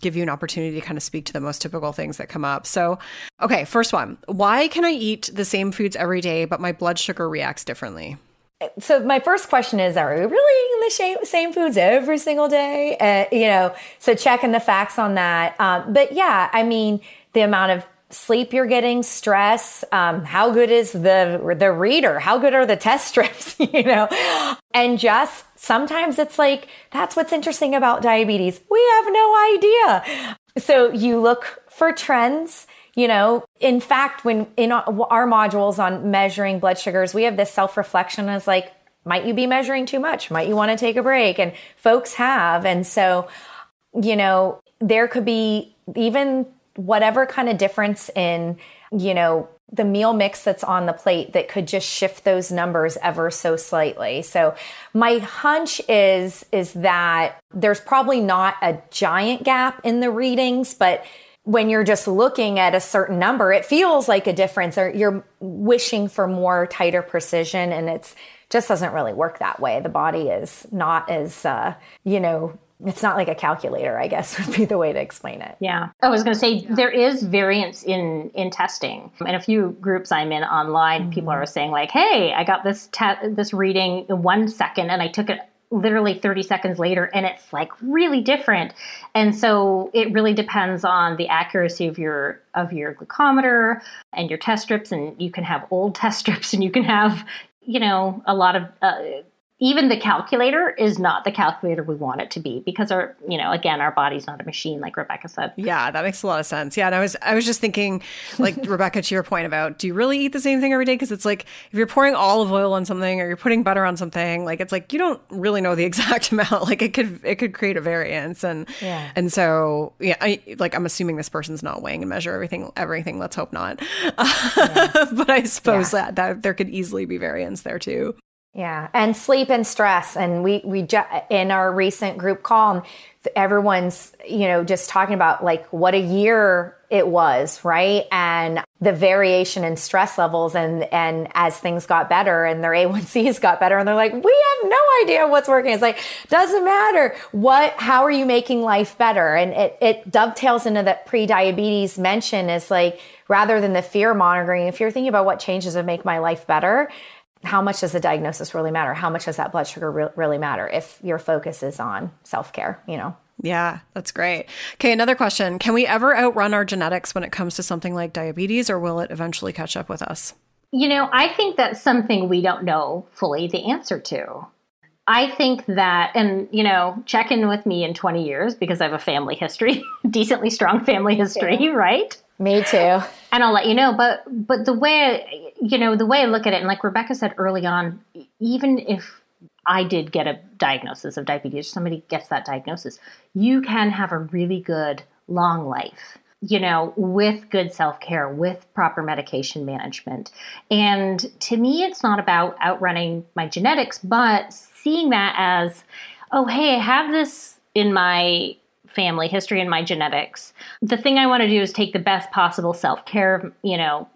give you an opportunity to kind of speak to the most typical things that come up. So, okay, first one. Why can I eat the same foods every day, but my blood sugar reacts differently? So my first question is, are we really eating the same foods every single day? So checking the facts on that. But yeah, I mean, the amount of sleep you're getting, stress, how good is the reader? How good are the test strips, you know? And just sometimes it's like, that's what's interesting about diabetes. We have no idea. So you look for trends. You know, in fact, when in our modules on measuring blood sugars, we have this self-reflection as like, might you be measuring too much? Might you want to take a break? And folks have. And so, you know, there could be even whatever kind of difference in, you know, the meal mix that's on the plate that could just shift those numbers ever so slightly. So my hunch is that there's probably not a giant gap in the readings, but when you're just looking at a certain number, it feels like a difference, or you're wishing for more tighter precision, and it's just doesn't really work that way. The body is not as, you know, it's not like a calculator, I guess would be the way to explain it. Yeah. I was going to say there is variance in testing. In a few groups I'm in online, people are saying like, hey, I got this reading in 1 second and I took it literally 30 seconds later, and it's like really different. And so it really depends on the accuracy of your glucometer and your test strips. And you can have old test strips, and you can have, you know, a lot of, even the calculator is not the calculator we want it to be, because our, you know, again, our body's not a machine, like Rebecca said. Yeah, that makes a lot of sense. Yeah. And I was just thinking, like, Rebecca, to your point about, do you really eat the same thing every day? Because it's like, if you're pouring olive oil on something, or you're putting butter on something, like, it's like, you don't really know the exact amount. Like, it could create a variance. And and so, yeah, I'm assuming this person's not weighing and measure everything. Let's hope not. But I suppose that there could easily be variance there too. Yeah. And sleep and stress. And we in our recent group call, everyone's, you know, just talking about like what a year it was, right? And the variation in stress levels, and as things got better and their A1Cs got better, and they're like, we have no idea what's working. It's like, doesn't matter how are you making life better? And it dovetails into that pre-diabetes mention, is like, rather than the fear mongering, if you're thinking about what changes would make my life better, how much does the diagnosis really matter? How much does that blood sugar really matter if your focus is on self-care, you know? Yeah, that's great. Okay, another question. Can we ever outrun our genetics when it comes to something like diabetes, or will it eventually catch up with us? You know, I think that's something we don't know fully the answer to. I think that, and, you know, check in with me in 20 years because I have a family history, decently strong family history, right? Me too. And I'll let you know. But the way, you know, the way I look at it, and like Rebecca said early on, even if I did get a diagnosis of diabetes, somebody gets that diagnosis, you can have a really good long life, you know, with good self-care, with proper medication management. And to me, it's not about outrunning my genetics, but seeing that as, oh, hey, I have this in my family history and my genetics. The thing I want to do is take the best possible self-care, you know,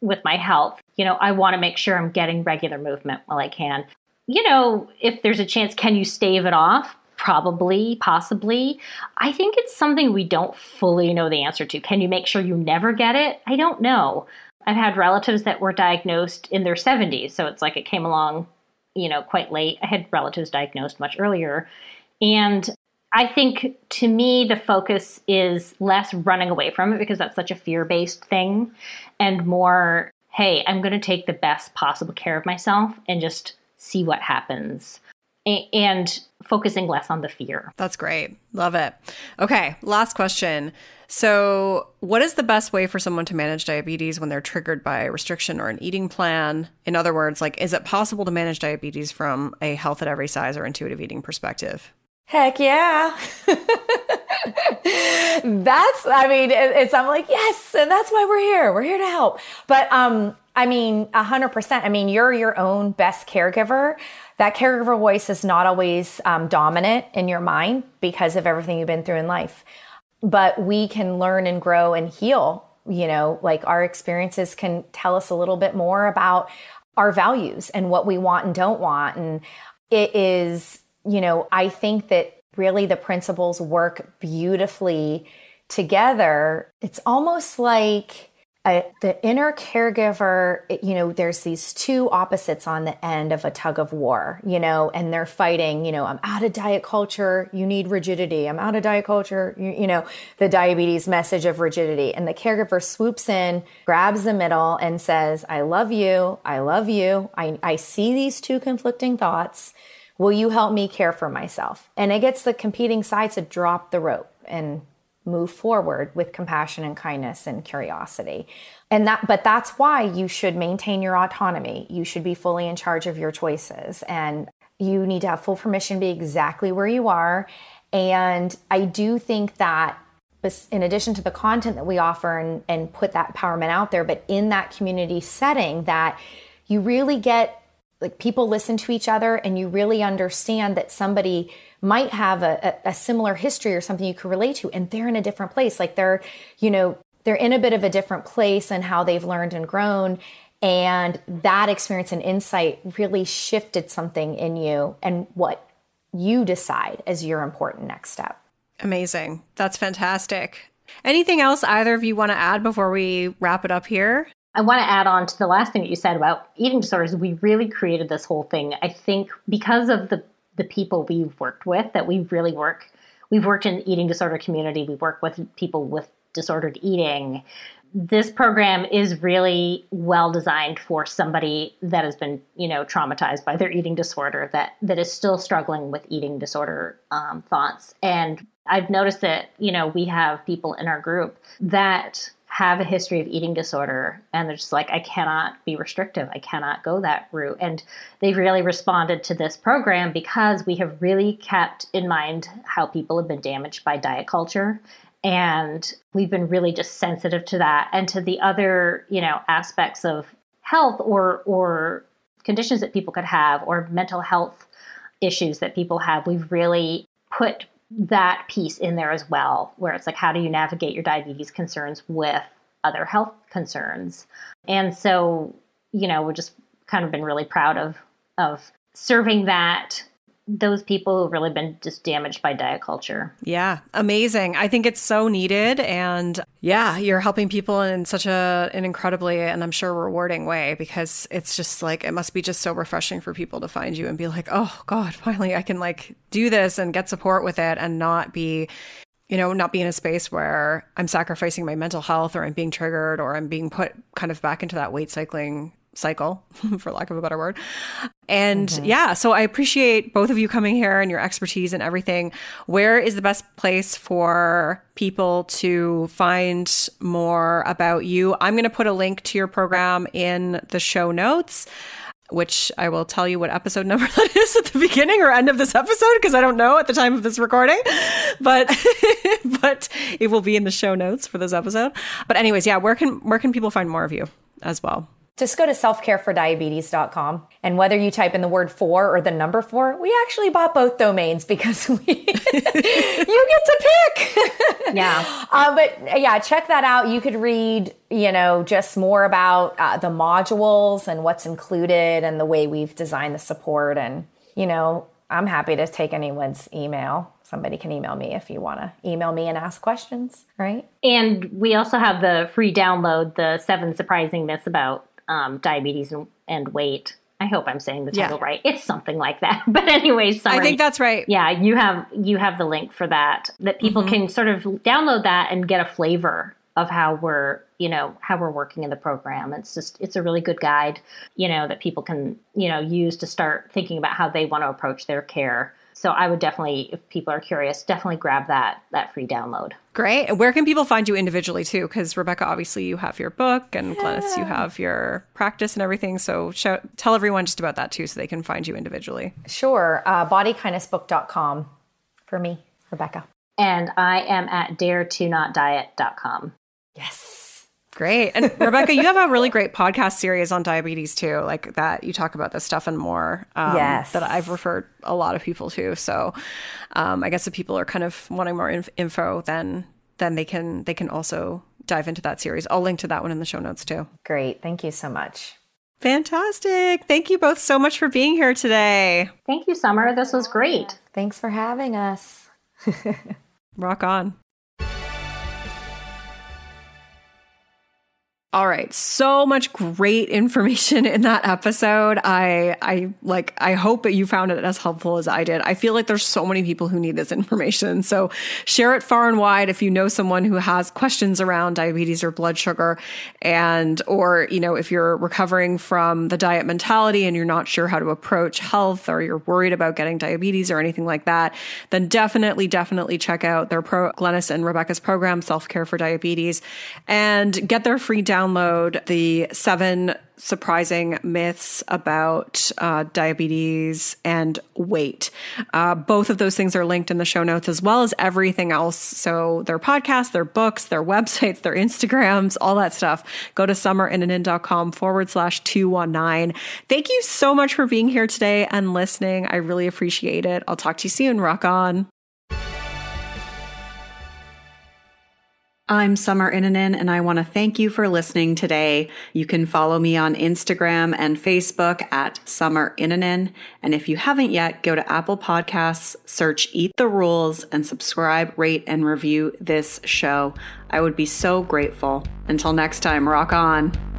with my health. You know, I want to make sure I'm getting regular movement while I can. You know, if there's a chance, can you stave it off? Probably, possibly. I think it's something we don't fully know the answer to. Can you make sure you never get it? I don't know. I've had relatives that were diagnosed in their 70s. So it's like it came along, you know, quite late. I had relatives diagnosed much earlier. And I think, to me, the focus is less running away from it, because that's such a fear-based thing, and more, hey, I'm going to take the best possible care of myself and just see what happens, and focusing less on the fear. That's great. Love it. Okay, last question. So what is the best way for someone to manage diabetes when they're triggered by a restriction or an eating plan? In other words, like, is it possible to manage diabetes from a health at every size or intuitive eating perspective? Heck yeah. I'm like, yes, and that's why we're here. We're here to help. But, I mean, 100%, I mean, you're your own best caregiver. That caregiver voice is not always dominant in your mind because of everything you've been through in life. But we can learn and grow and heal, you know, like our experiences can tell us a little bit more about our values and what we want and don't want. And it is, you know, I think that really the principles work beautifully together. It's almost like the inner caregiver, you know, there's these two opposites on the end of a tug of war, you know, and they're fighting, you know, I'm out of diet culture, you need rigidity. I'm out of diet culture, you know, the diabetes message of rigidity. And the caregiver swoops in, grabs the middle and says, I love you. I love you. I see these two conflicting thoughts. Will you help me care for myself? And it gets the competing sides to drop the rope and move forward with compassion and kindness and curiosity. And but that's why you should maintain your autonomy. You should be fully in charge of your choices and you need to have full permission to be exactly where you are. And I do think that in addition to the content that we offer and put that empowerment out there, but in that community setting that you really get, like, people listen to each other and you really understand that somebody might have a similar history or something you could relate to, and they're in a different place. Like they're in a bit of a different place and how they've learned and grown. And that experience and insight really shifted something in you and what you decide as your important next step. Amazing. That's fantastic. Anything else either of you want to add before we wrap it up here? I want to add on to the last thing that you said about eating disorders. We really created this whole thing, I think, because of the people we've worked with, that we really work. We've worked in the eating disorder community. We work with people with disordered eating. This program is really well designed for somebody that has been, you know, traumatized by their eating disorder, that is still struggling with eating disorder thoughts. And I've noticed that, you know, we have people in our group that have a history of eating disorder and they're just like, I cannot be restrictive. I cannot go that route. And they've really responded to this program because we have really kept in mind how people have been damaged by diet culture. And we've been really just sensitive to that and to the other, you know, aspects of health or conditions that people could have or mental health issues that people have. We've really put that piece in there as well, where it's like, how do you navigate your diabetes concerns with other health concerns? And so, you know, we're just kind of been really proud of serving that, those people who've really been just damaged by diet culture. Yeah. Amazing. I think it's so needed. And yeah, you're helping people in such an incredibly, and I'm sure rewarding way, because it's just like, it must be just so refreshing for people to find you and be like, oh God, finally I can like do this and get support with it and not be, you know, not be in a space where I'm sacrificing my mental health or I'm being triggered or I'm being put kind of back into that weight cycling cycle, for lack of a better word. And yeah, so I appreciate both of you coming here and your expertise and everything. Where is the best place for people to find more about you? I'm going to put a link to your program in the show notes, which I will tell you what episode number that is at the beginning or end of this episode, because I don't know at the time of this recording, but but it will be in the show notes for this episode. But anyways, yeah, where can people find more of you as well? Just go to selfcarefordiabetes.com. And whether you type in the word 4 or the number 4, we actually bought both domains because we you get to pick. Yeah. But yeah, check that out. You could read, you know, just more about the modules and what's included and the way we've designed the support. And, you know, I'm happy to take anyone's email. Somebody can email me if you want to email me and ask questions, right? And we also have the free download, the 7 surprising myths about diabetes and weight. I hope I'm saying the title right. It's something like that. But anyways, Summer, I think that's right. Yeah, you have the link for that, that people can sort of download that and get a flavor of how we're working in the program. It's a really good guide, you know, that people can, you know, use to start thinking about how they want to approach their care. So I would definitely, if people are curious, definitely grab that free download. Great. And where can people find you individually too? Because Rebecca, obviously you have your book and Glenys, you have your practice and everything. So tell everyone just about that too, so they can find you individually. Sure. Bodykindnessbook.com for me, Rebecca. And I am at daretonotdiet.com. Yes. Great. And Rebecca, you have a really great podcast series on diabetes too, like that you talk about this stuff and more that I've referred a lot of people to. So I guess if people are kind of wanting more info, then then they can also dive into that series. I'll link to that one in the show notes too. Great. Thank you so much. Fantastic. Thank you both so much for being here today. Thank you, Summer. This was great. Thanks for having us. Rock on. All right. So much great information in that episode. I hope that you found it as helpful as I did. I feel like there's so many people who need this information. So share it far and wide. If you know someone who has questions around diabetes or blood sugar, or, you know, if you're recovering from the diet mentality and you're not sure how to approach health, or you're worried about getting diabetes or anything like that, then definitely check out their Glenys and Rebecca's program, Self Care for Diabetes, and get their free download, the 7 surprising myths about diabetes and weight. Both of those things are linked in the show notes, as well as everything else. So their podcasts, their books, their websites, their Instagrams, all that stuff. Go to summerinnanen.com/219. Thank you so much for being here today and listening. I really appreciate it. I'll talk to you soon. Rock on. I'm Summer Innanen, and I want to thank you for listening today. You can follow me on Instagram and Facebook at Summer Innanen. And if you haven't yet, go to Apple Podcasts, search Eat the Rules, and subscribe, rate, and review this show. I would be so grateful. Until next time, rock on.